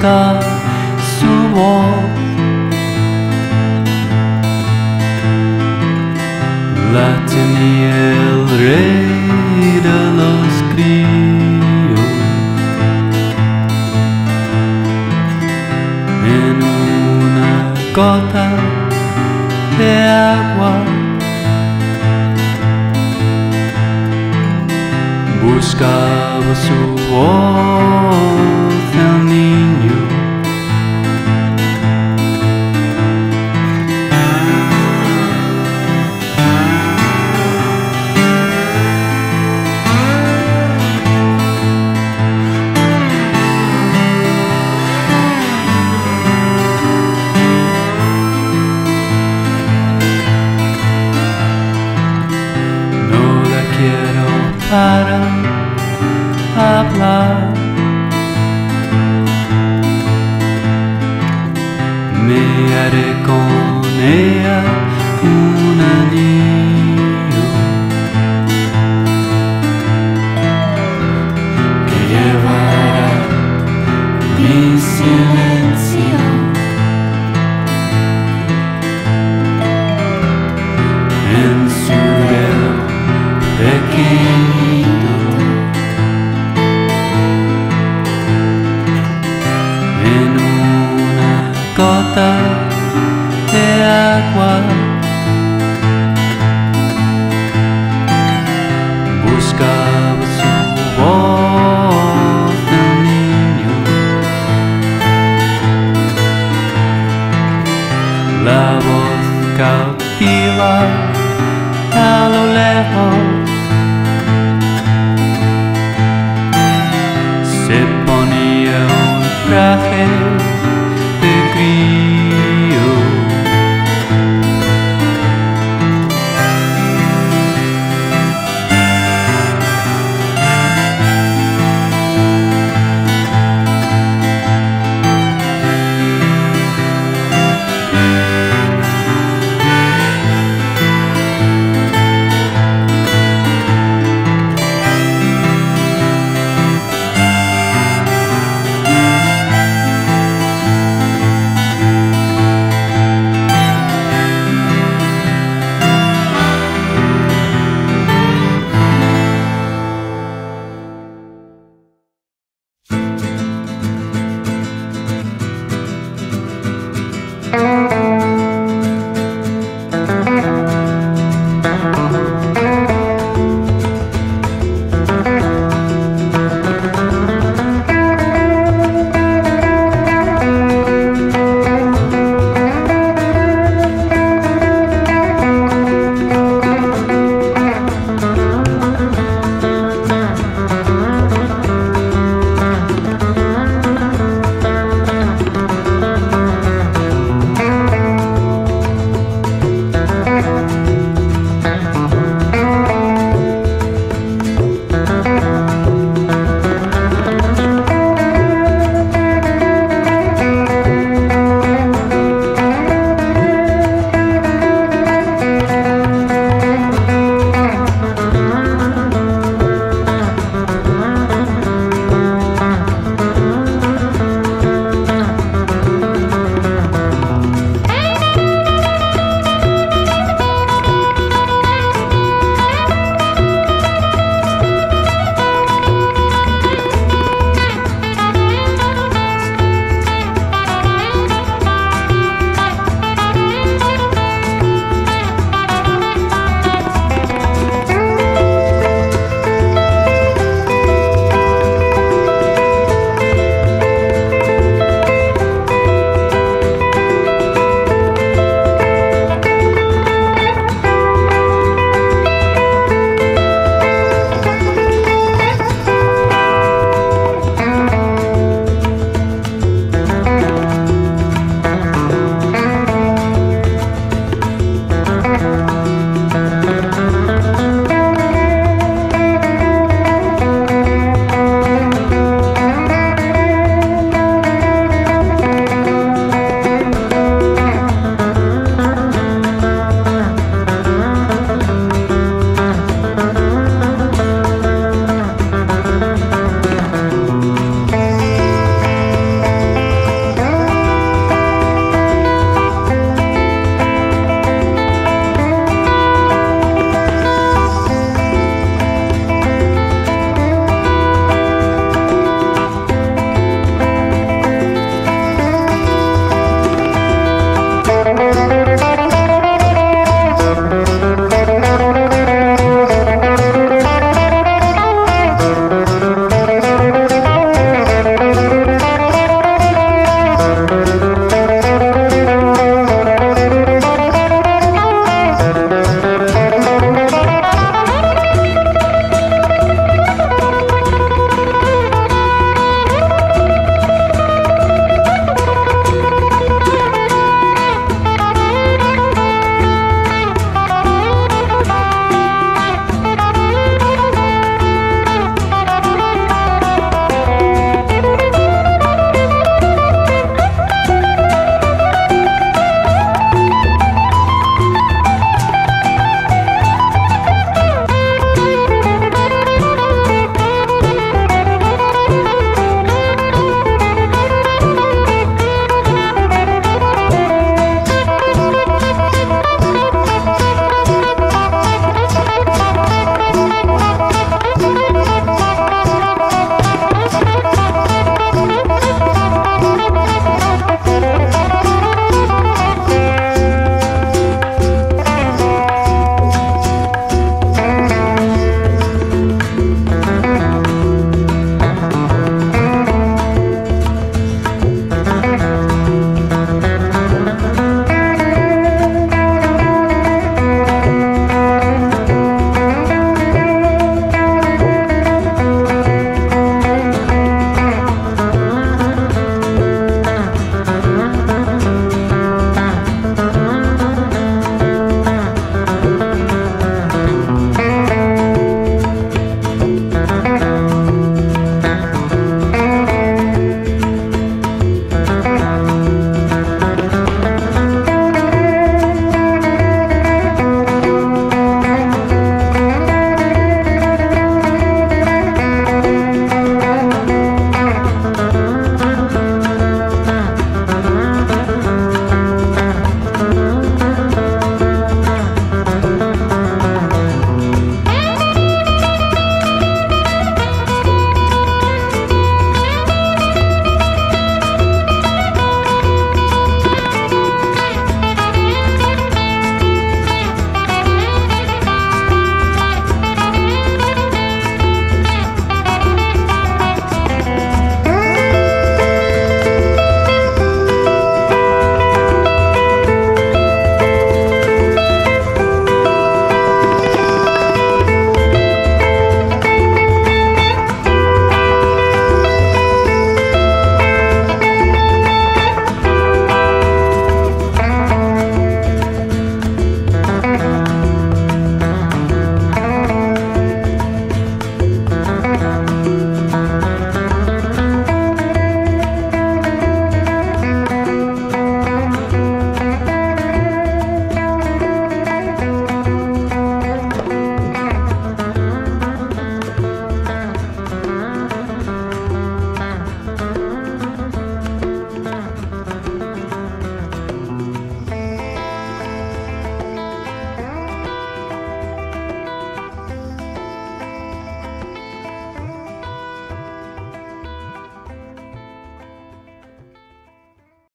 かすをNathaniel rey de los críos en una gota de agua buscaba su voz del niño para hablar me haré con ella un anillo que llevará mi silencio en su dedo pequeño de agua buscaba su voz del niño la voz cautiva a lo lejos se ponía un traje